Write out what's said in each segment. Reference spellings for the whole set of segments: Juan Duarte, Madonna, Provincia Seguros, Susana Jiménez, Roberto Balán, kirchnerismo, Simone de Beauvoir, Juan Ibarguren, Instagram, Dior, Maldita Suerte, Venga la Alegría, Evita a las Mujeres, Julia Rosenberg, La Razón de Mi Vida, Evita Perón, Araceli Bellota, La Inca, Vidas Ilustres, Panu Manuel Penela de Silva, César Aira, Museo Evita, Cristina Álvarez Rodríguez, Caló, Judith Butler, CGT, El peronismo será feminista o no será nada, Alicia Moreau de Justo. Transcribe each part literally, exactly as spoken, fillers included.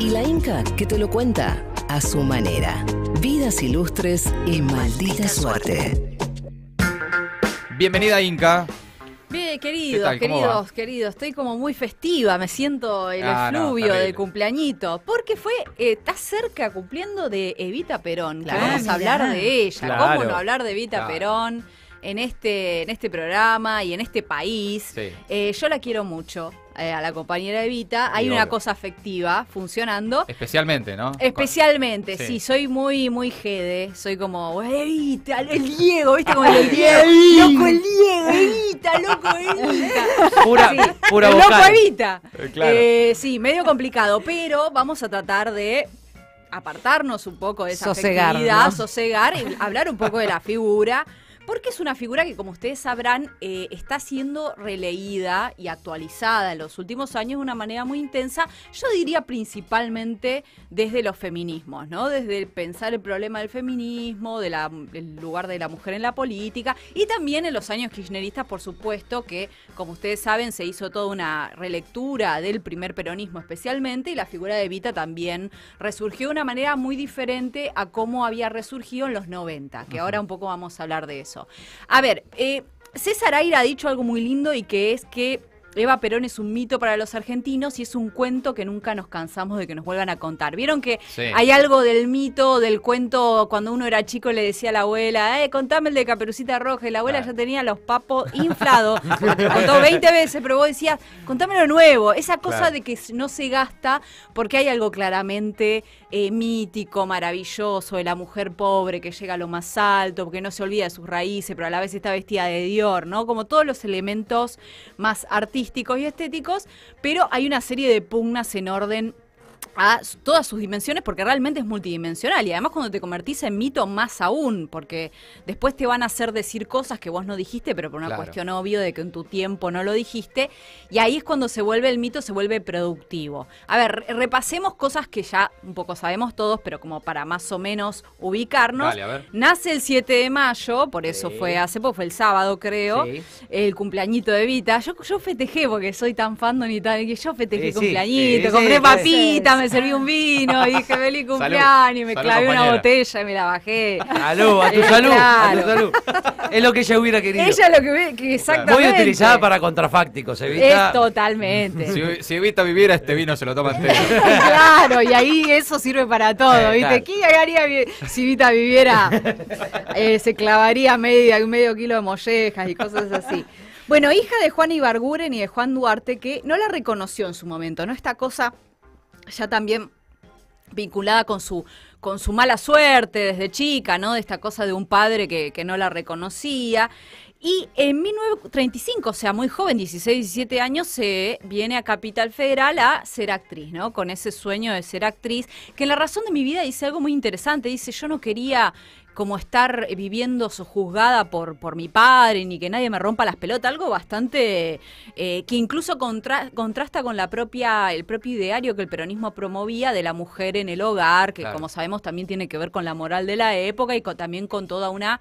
y La Inca, que te lo cuenta a su manera. Vidas Ilustres y Maldita Suerte. Bienvenida, Inca. Bien, querido, queridos, queridos, estoy como muy festiva, me siento el ah, efluvio no, del cumpleañito, porque fue, está eh, cerca cumpliendo de Evita Perón, claro, que vamos a hablar de ella, claro. ¿Cómo no hablar de Evita claro. Perón en este, en este programa y en este país? Sí. Eh, yo la quiero mucho. Eh, a la compañera Evita, hay una cosa afectiva funcionando. Especialmente, ¿no? Especialmente, sí, sí soy muy, muy jede. Soy como, Evita, el Diego, ¿viste? Como el Diego. Loco el Diego, Evita, loco Evita. Pura, sí. pura vocal. Loco Evita. Eh, claro. eh, sí, medio complicado, pero vamos a tratar de apartarnos un poco de esa sosegar, afectividad, ¿no? sosegar y hablar un poco de la figura. Porque es una figura que, como ustedes sabrán, eh, está siendo releída y actualizada en los últimos años de una manera muy intensa, yo diría principalmente desde los feminismos, ¿no? Desde el pensar el problema del feminismo, de la, del lugar de la mujer en la política, y también en los años kirchneristas, por supuesto, que, como ustedes saben, se hizo toda una relectura del primer peronismo especialmente, y la figura de Evita también resurgió de una manera muy diferente a cómo había resurgido en los noventa, que ahora un poco vamos a hablar de eso. A ver, eh, César Aira ha dicho algo muy lindo y que es que Eva Perón es un mito para los argentinos y es un cuento que nunca nos cansamos de que nos vuelvan a contar. ¿Vieron que sí. hay algo del mito, del cuento, cuando uno era chico le decía a la abuela, eh, contame el de Caperucita Roja, y la abuela ah. ya tenía los papos inflados, te contó veinte veces, pero vos decías, contámelo nuevo, esa cosa claro. de que no se gasta, porque hay algo claramente eh, mítico, maravilloso, de la mujer pobre que llega a lo más alto, porque no se olvida de sus raíces, pero a la vez está vestida de Dior, ¿no? Como todos los elementos más artísticos y estéticos, pero hay una serie de pugnas en orden a todas sus dimensiones, porque realmente es multidimensional, y además cuando te convertís en mito más aún, porque después te van a hacer decir cosas que vos no dijiste, pero por una claro. cuestión obvio de que en tu tiempo no lo dijiste, y ahí es cuando se vuelve el mito, se vuelve productivo. A ver, repasemos cosas que ya un poco sabemos todos, pero como para más o menos ubicarnos. Dale, a ver. Nace el siete de mayo, por eso sí. fue hace poco, fue el sábado creo, sí. el cumpleañito de Evita. Yo, yo festejé, porque soy tan fandom y tal, que yo festejé sí, sí, cumpleañito, sí, compré sí, papitas, sí. me serví un vino, y dije feliz cumpleaños, y me salud, clavé compañera. Una botella y me la bajé. Salud, a tu salud, claro. a tu salud. Es lo que ella hubiera querido. Ella lo que hubiera, que exactamente. Muy utilizada para contrafácticos, Evita. Es totalmente. Si, si Evita viviera, este vino se lo toma entero. Claro, y ahí eso sirve para todo, ¿viste? Claro. ¿Qué haría si Evita viviera? Eh, se clavaría media, medio kilo de mollejas y cosas así. Bueno, hija de Juan Ibarguren y de Juan Duarte, que no la reconoció en su momento, ¿no? Esta cosa ya también vinculada con su, con su mala suerte desde chica, ¿no? De esta cosa de un padre que, que no la reconocía. Y en mil novecientos treinta y cinco, o sea, muy joven, dieciséis, diecisiete años, se viene a Capital Federal a ser actriz, ¿no? Con ese sueño de ser actriz, que en La Razón de Mi Vida dice algo muy interesante. Dice, yo no quería como estar viviendo sojuzgada por, por mi padre, ni que nadie me rompa las pelotas, algo bastante eh, que incluso contra, contrasta con la propia el propio ideario que el peronismo promovía de la mujer en el hogar, que claro. como sabemos también tiene que ver con la moral de la época y con, también con toda una...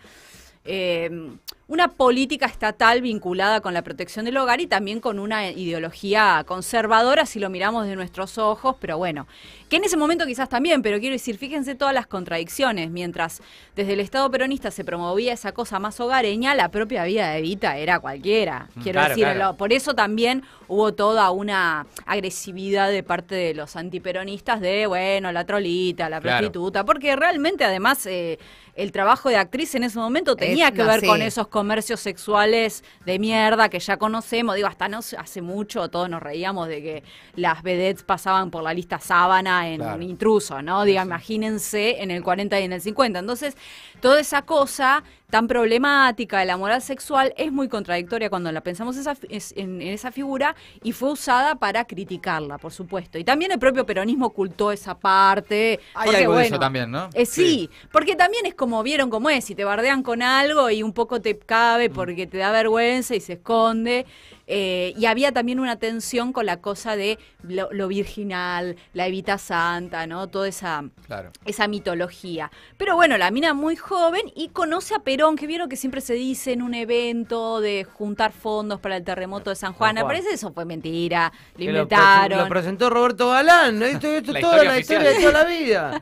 Eh, una política estatal vinculada con la protección del hogar y también con una ideología conservadora, si lo miramos de nuestros ojos, pero bueno, que en ese momento quizás también, pero quiero decir, fíjense todas las contradicciones, mientras desde el Estado peronista se promovía esa cosa más hogareña, la propia vida de Evita era cualquiera, quiero claro, decir, claro. por eso también hubo toda una agresividad de parte de los antiperonistas de, bueno, la trolita, la claro. prostituta, porque realmente además eh, el trabajo de actriz en ese momento tenía es, que no, ver sí. con esos comercios sexuales de mierda que ya conocemos, digo, hasta no hace mucho todos nos reíamos de que las vedettes pasaban por la lista sábana en claro. un intruso, ¿no? Diga, sí. imagínense en el cuarenta y en el cincuenta. Entonces, toda esa cosa tan problemática de la moral sexual es muy contradictoria cuando la pensamos esa, es, en, en esa figura y fue usada para criticarla, por supuesto. Y también el propio peronismo ocultó esa parte. Hay porque, algo bueno, de eso también, ¿no? Eh, sí, sí, porque también es como vieron cómo es, si te bardean con algo y un poco te cabe porque te da vergüenza y se esconde. eh, y había también una tensión con la cosa de lo, lo virginal, la Evita Santa, ¿no? Toda esa, claro, esa mitología. Pero bueno, la mina muy joven y conoce a Perón, que vieron que siempre se dice en un evento de juntar fondos para el terremoto de San Juan. Parece que eso fue mentira, lo inventaron. Lo, lo presentó Roberto Balán, esto es toda historia la oficial. historia de toda la vida.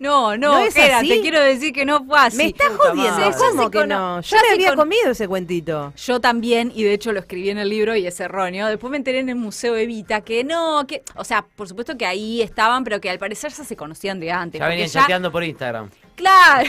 No, no, ¿No quédate, te quiero decir que no fue así. Me estás jodiendo, sí, ¿cómo sí que no? Yo, yo me había con... comido ese cuentito. Yo también, y de hecho lo escribí en el libro y es erróneo. Después me enteré en el Museo Evita que no, que, o sea, por supuesto que ahí estaban, pero que al parecer ya se conocían de antes. Ya venían ya... chateando por Instagram. Claro,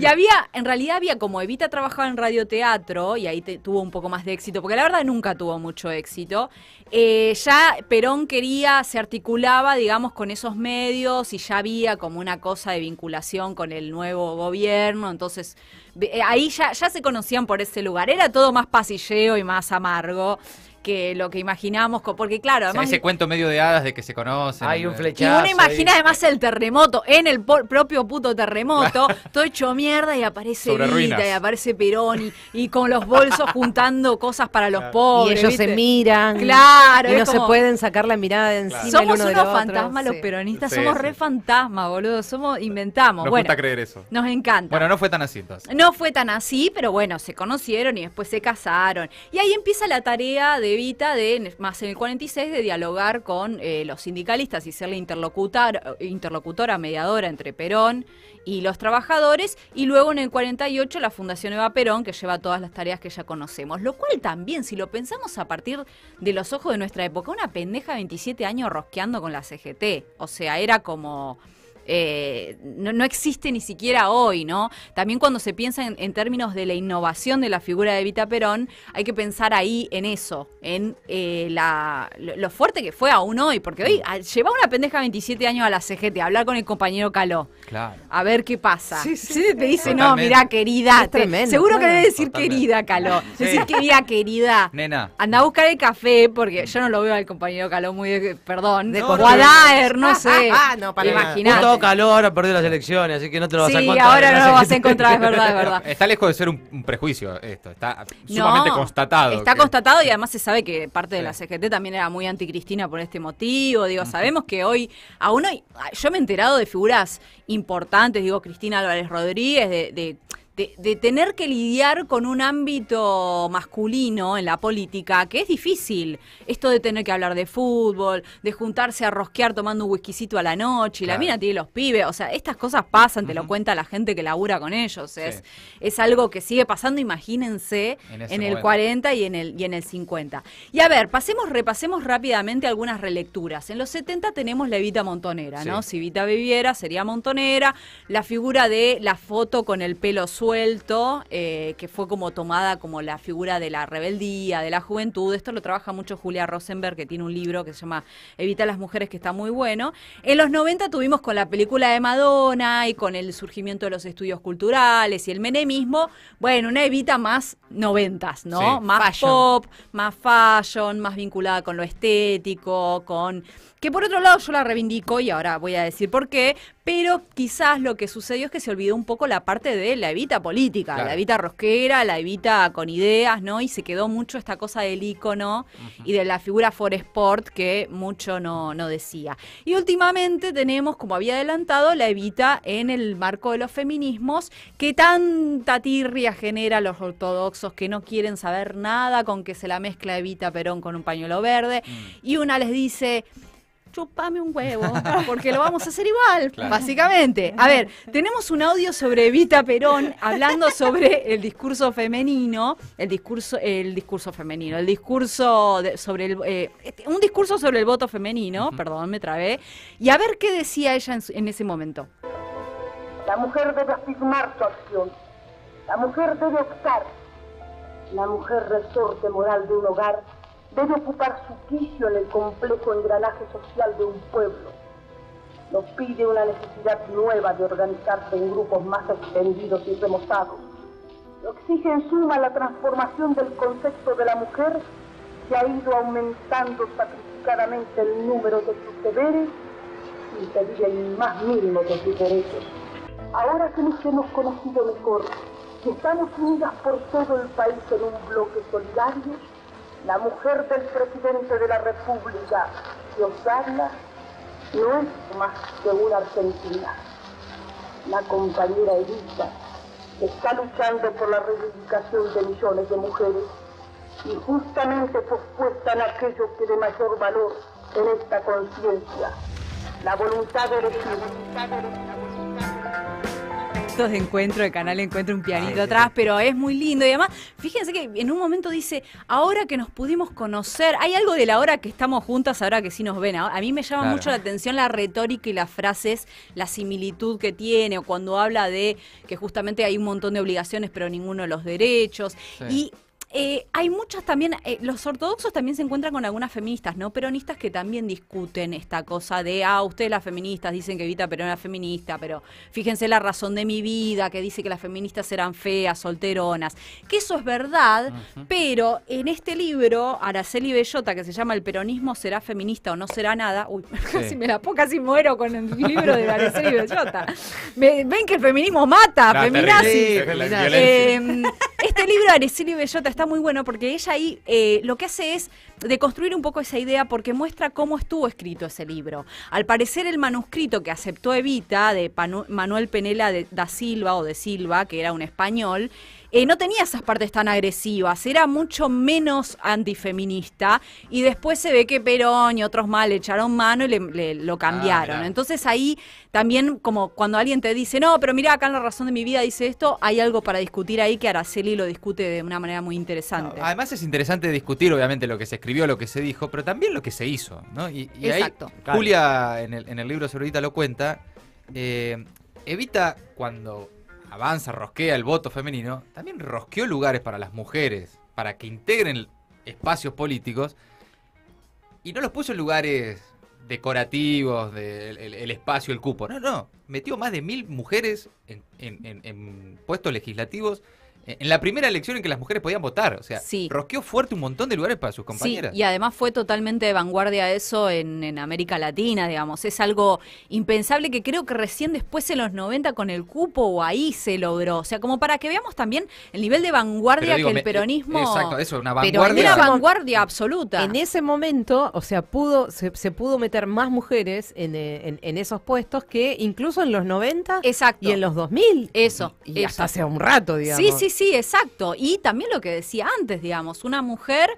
y había, en realidad había, como Evita trabajaba en radioteatro y ahí te, tuvo un poco más de éxito, porque la verdad nunca tuvo mucho éxito, eh, ya Perón quería, se articulaba, digamos, con esos medios y ya había como una cosa de vinculación con el nuevo gobierno, entonces eh, ahí ya, ya se conocían por ese lugar, era todo más pasilleo y más amargo que lo que imaginamos, porque claro, además... O sea, ese cuento medio de hadas de que se conocen. Hay un flechazo. Y uno imagina ahí, además el terremoto, en el propio puto terremoto, todo hecho mierda y aparece Evita y aparece Perón y, y con los bolsos juntando cosas para los claro. pobres. Y ellos ¿viste? se miran. Claro. Y no como... se pueden sacar la mirada de encima. Claro. Somos uno unos fantasmas, sí. los peronistas, sí, somos sí. re fantasmas, boludo, somos inventamos. Nos bueno, gusta creer eso. Nos encanta. Bueno, no fue tan así entonces. No fue tan así, pero bueno, se conocieron y después se casaron. Y ahí empieza la tarea de Evita, de, más en el cuarenta y seis, de dialogar con eh, los sindicalistas y ser la interlocutora, interlocutora mediadora entre Perón y los trabajadores, y luego en el cuarenta y ocho la Fundación Eva Perón, que lleva todas las tareas que ya conocemos, lo cual también, si lo pensamos a partir de los ojos de nuestra época, una pendeja de veintisiete años rosqueando con la C G T, o sea, era como... Eh, no, no existe ni siquiera hoy, ¿no? También cuando se piensa en, en términos de la innovación de la figura de Evita Perón, hay que pensar ahí en eso, en eh, la, lo, lo fuerte que fue aún hoy, porque hoy lleva una pendeja veintisiete años a la C G T, a hablar con el compañero Caló, claro, a ver qué pasa. Sí, sí, sí, te dice, totalmente. No, mirá, querida, tremendo, seguro claro, que debe decir totalmente. Querida, Caló, sí. decir querida, querida, nena, anda a buscar el café, porque yo no lo veo al compañero Caló muy, de, perdón, de no, Guadaer, no, no sé, ah, ah, no, para imaginar. Calor, ahora perdió las elecciones, así que no te lo vas sí, a encontrar. Sí, ahora no lo vas a encontrar, es verdad, es verdad. Está lejos de ser un, un prejuicio esto, está sumamente no, constatado. Está que... constatado y además se sabe que parte sí. de la C G T también era muy anticristina por este motivo, digo, uh-huh. sabemos que hoy, aún hoy, yo me he enterado de figuras importantes, digo, Cristina Álvarez Rodríguez, de... de De, de tener que lidiar con un ámbito masculino en la política, que es difícil. Esto de tener que hablar de fútbol, de juntarse a rosquear tomando un whiskycito a la noche, y claro. la mina tiene los pibes, o sea, estas cosas pasan, uh-huh. te lo cuenta la gente que labura con ellos. Es, sí. es algo que sigue pasando, imagínense, en, en el momento. cuarenta y en el, y en el cincuenta. Y a ver, pasemos, repasemos rápidamente algunas relecturas. En los setenta tenemos la Evita montonera, sí. ¿no? Si Evita viviera, sería montonera. La figura de la foto con el pelo suelto. Suelto, eh, que fue como tomada como la figura de la rebeldía, de la juventud. Esto lo trabaja mucho Julia Rosenberg, que tiene un libro que se llama Evita a las Mujeres, que está muy bueno. En los noventa tuvimos con la película de Madonna y con el surgimiento de los estudios culturales y el menemismo, bueno, una Evita más noventas, ¿no? Sí, más fashion. Pop, más fashion, más vinculada con lo estético, con... que por otro lado yo la reivindico y ahora voy a decir por qué, pero quizás lo que sucedió es que se olvidó un poco la parte de la Evita política, claro. la Evita rosquera, la Evita con ideas, ¿no? Y se quedó mucho esta cosa del ícono uh-huh. y de la figura for sport que mucho no, no decía. Y últimamente tenemos, como había adelantado, la Evita en el marco de los feminismos, que tanta tirria genera a los ortodoxos que no quieren saber nada, con que se la mezcla Evita Perón con un pañuelo verde, mm. y una les dice... chupame un huevo, porque lo vamos a hacer igual, claro. básicamente. A ver, tenemos un audio sobre Evita Perón hablando sobre el discurso femenino, el discurso, el discurso femenino, el discurso de, sobre el, eh, un discurso sobre el voto femenino, uh-huh. perdón, me trabé, y a ver qué decía ella en, en ese momento. La mujer debe afirmar su acción, la mujer debe optar, la mujer resorte moral de un hogar, debe ocupar su quicio en el complejo engranaje social de un pueblo. Nos pide una necesidad nueva de organizarse en grupos más extendidos y remozados. Lo exige en suma la transformación del concepto de la mujer, que ha ido aumentando sacrificadamente el número de sus deberes sin pedir el más mínimo de sus derechos. Ahora que nos hemos conocido mejor, que estamos unidas por todo el país en un bloque solidario, la mujer del presidente de la República que os habla no es más que una argentina. La compañera Evita está luchando por la reivindicación de millones de mujeres y justamente pospuesta en aquello que de mayor valor en esta conciencia, la voluntad de elegir. De encuentro, de canal encuentro un pianito atrás, pero es muy lindo. Y además, fíjense que en un momento dice, ahora que nos pudimos conocer, hay algo de la hora que estamos juntas, ahora que sí nos ven. A mí me llama claro. mucho la atención la retórica y las frases, la similitud que tiene, o cuando habla de que justamente hay un montón de obligaciones, pero ninguno de los derechos. Sí. Y Eh, hay muchas también, eh, los ortodoxos también se encuentran con algunas feministas, ¿no? Peronistas que también discuten esta cosa de, ah, ustedes las feministas dicen que Evita Perón era feminista, pero fíjense La Razón de Mi Vida, que dice que las feministas eran feas, solteronas. Que eso es verdad, uh-huh. pero en este libro, Araceli Bellota, que se llama El peronismo será feminista o no será nada, uy, sí. casi me la pongo, casi muero con el libro de Araceli Bellota. Me, ven que el feminismo mata, no, feminazi. Eh, este libro de Araceli Bellota está muy bueno porque ella ahí eh, lo que hace es deconstruir un poco esa idea porque muestra cómo estuvo escrito ese libro. Al parecer el manuscrito que aceptó Evita de Panu Manuel Penela de da Silva o de Silva, que era un español, eh, no tenía esas partes tan agresivas, era mucho menos antifeminista y después se ve que Perón y otros más le echaron mano y le, le, lo cambiaron. Ah, entonces ahí también como cuando alguien te dice, no, pero mirá, acá en La Razón de Mi Vida dice esto, hay algo para discutir ahí que Araceli lo discute de una manera muy interesante. No, además es interesante discutir obviamente lo que se escribió, lo que se dijo, pero también lo que se hizo, ¿no? Y, y exacto. Ahí, claro. Julia en el, en el libro sobre Evita lo cuenta, eh, Evita cuando avanza, rosquea el voto femenino, también rosqueó lugares para las mujeres, para que integren espacios políticos, y no los puso en lugares decorativos, de el, el espacio, el cupo, no, no, metió más de mil mujeres en, en, en, en puestos legislativos, en la primera elección en que las mujeres podían votar, o sea, sí. rosqueó fuerte un montón de lugares para sus compañeras. Sí, y además fue totalmente de vanguardia eso en, en América Latina, digamos. Es algo impensable que creo que recién después en los noventa con el cupo o ahí se logró. O sea, como para que veamos también el nivel de vanguardia pero digo, que el peronismo... Me, exacto, eso, una vanguardia. Pero era vanguardia absoluta. En ese momento, o sea, pudo se, se pudo meter más mujeres en, en, en esos puestos que incluso en los noventa exacto. y en los dos mil. Eso. Y, y eso. Hasta hace un rato, digamos. Sí, sí, sí. Sí, exacto. Y también lo que decía antes, digamos, una mujer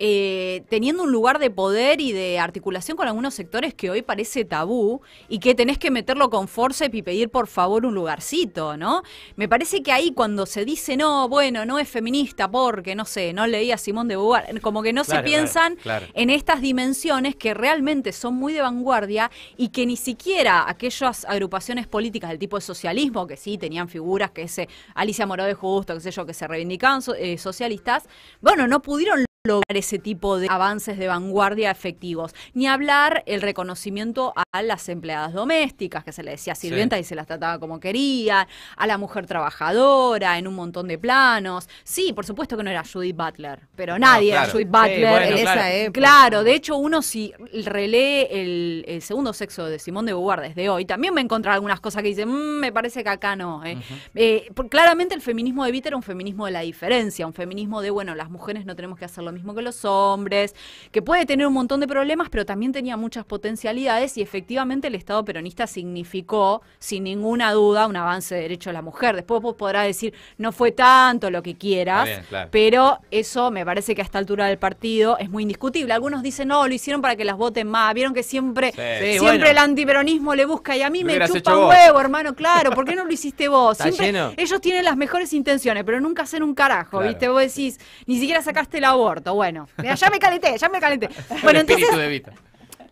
eh, teniendo un lugar de poder y de articulación con algunos sectores que hoy parece tabú y que tenés que meterlo con forceps y pedir por favor un lugarcito, ¿no? Me parece que ahí cuando se dice, no, bueno, no es feminista porque, no sé, no leía a Simone de Beauvoir, como que no claro, se piensan claro, claro. en estas dimensiones que realmente son muy de vanguardia y que ni siquiera aquellas agrupaciones políticas del tipo de socialismo, que sí tenían figuras que ese Alicia Moreau de Justo, qué sé yo, que se reivindicaban eh, socialistas, bueno, no pudieron lograr ese tipo de avances de vanguardia efectivos. Ni hablar el reconocimiento a las empleadas domésticas, que se le decía sirvienta sí. y se las trataba como querían, a la mujer trabajadora en un montón de planos. Sí, por supuesto que no era Judith Butler, pero nadie no, claro. era Judith Butler. Sí, bueno, en claro. esa época. Claro, de hecho uno si relee el, el segundo sexo de Simone de Beauvoir desde hoy, también va a encontrar algunas cosas que dicen, mmm, me parece que acá no. ¿eh? Uh-huh. eh, por, claramente el feminismo de Evita era un feminismo de la diferencia, un feminismo de, bueno, las mujeres no tenemos que hacer lo mismo que los hombres, que puede tener un montón de problemas, pero también tenía muchas potencialidades y efectivamente el Estado peronista significó, sin ninguna duda, un avance de derecho a la mujer. Después vos podrás decir, no fue tanto lo que quieras, bien, claro. pero eso me parece que a esta altura del partido es muy indiscutible. Algunos dicen, no, lo hicieron para que las voten más. Vieron que siempre, sí, siempre bueno. el antiperonismo le busca y a mí me chupa un huevo, hermano, claro, ¿por qué no lo hiciste vos? Siempre ellos tienen las mejores intenciones, pero nunca hacen un carajo, claro. ¿viste? Vos decís, ni siquiera sacaste el aborto. Bueno, ya me calenté, ya me calenté. Bueno, entonces,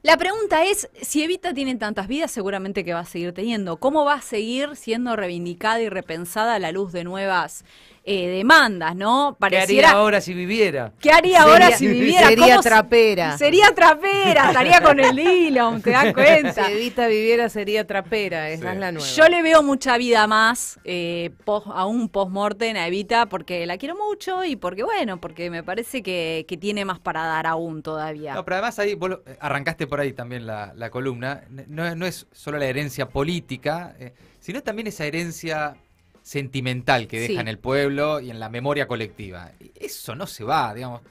la pregunta es, si Evita tiene tantas vidas, seguramente que va a seguir teniendo. ¿Cómo va a seguir siendo reivindicada y repensada a la luz de nuevas eh, demandas, no? Pareciera, ¿qué haría ahora si viviera? ¿Qué haría sería, ahora si viviera? Sería ¿Cómo trapera. Sería trapera, estaría con el hilo, ¿te das cuenta? Si Evita viviera sería trapera, esa sí. es la nueva. Yo le veo mucha vida más, eh, post, aún post-mortem a Evita, porque la quiero mucho y porque, bueno, porque me parece que, que tiene más para dar aún todavía. No, pero además ahí vos arrancaste por ahí también la, la columna, no, no es solo la herencia política, eh, sino también esa herencia sentimental que deja sí. en el pueblo y en la memoria colectiva. Eso no se va, digamos.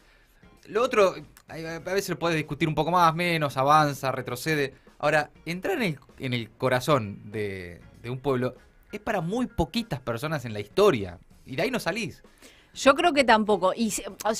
Lo otro, a veces lo podés discutir un poco más, menos, avanza, retrocede. Ahora, entrar en el, en el corazón de, de un pueblo es para muy poquitas personas en la historia. Y de ahí no salís. Yo creo que tampoco, y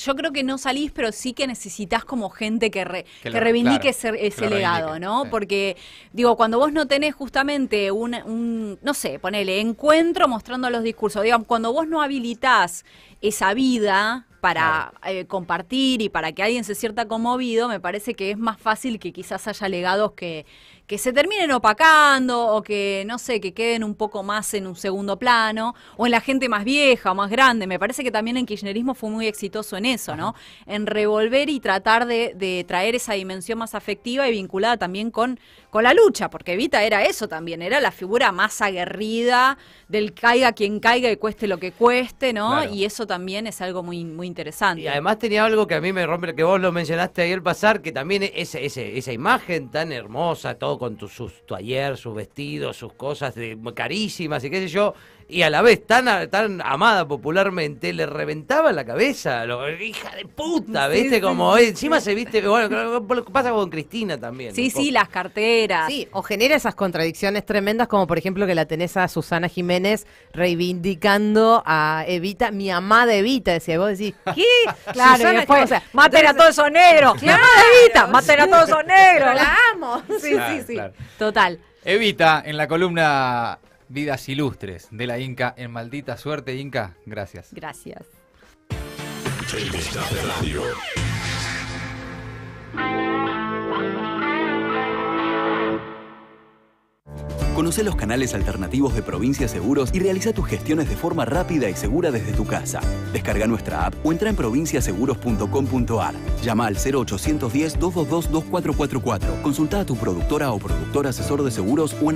yo creo que no salís, pero sí que necesitas como gente que, re, que, que reivindique claro, ese, ese que legado, reivindique, ¿no? Sí. Porque, digo, cuando vos no tenés justamente un, un, no sé, ponele, encuentro mostrando los discursos, digamos, cuando vos no habilitás esa vida para claro. eh, compartir y para que alguien se sienta conmovido, me parece que es más fácil que quizás haya legados que, que se terminen opacando o que, no sé, que queden un poco más en un segundo plano, o en la gente más vieja o más grande. Me parece que también el kirchnerismo fue muy exitoso en eso, ¿no? En revolver y tratar de, de traer esa dimensión más afectiva y vinculada también con, con la lucha, porque Evita era eso también, era la figura más aguerrida del caiga quien caiga y cueste lo que cueste, ¿no? Claro. Y eso también es algo muy, muy interesante. Y además tenía algo que a mí me rompe, que vos lo mencionaste ahí al pasar, que también es, es, esa imagen tan hermosa, todo con tu, sus taller, sus vestidos, sus cosas de, carísimas y qué sé yo, y a la vez tan, tan amada popularmente, le reventaba la cabeza, lo, hija de puta, viste, como encima se viste, bueno, pasa con Cristina también. Sí, sí, las carteras. Sí, o genera esas contradicciones tremendas, como por ejemplo que la tenés a Susana Jiménez reivindicando a Evita, mi amada Evita, decía, vos decís, ¿qué? Claro, Susana, y después, o sea, maten a todos esos negros, mi amada Evita, maten a todos esos negros, la amo. Sí, claro, sí, sí, claro. Total. Evita, en la columna Vidas Ilustres de la Inca en Maldita Suerte. Inca, gracias. Gracias. Conoce los canales alternativos de Provincia Seguros y realiza tus gestiones de forma rápida y segura desde tu casa. Descarga nuestra app o entra en provincia seguros punto com punto ar. Llama al cero ochocientos diez, doscientos veintidós, veinticuatro cuarenta y cuatro. Consulta a tu productora o productor asesor de seguros o en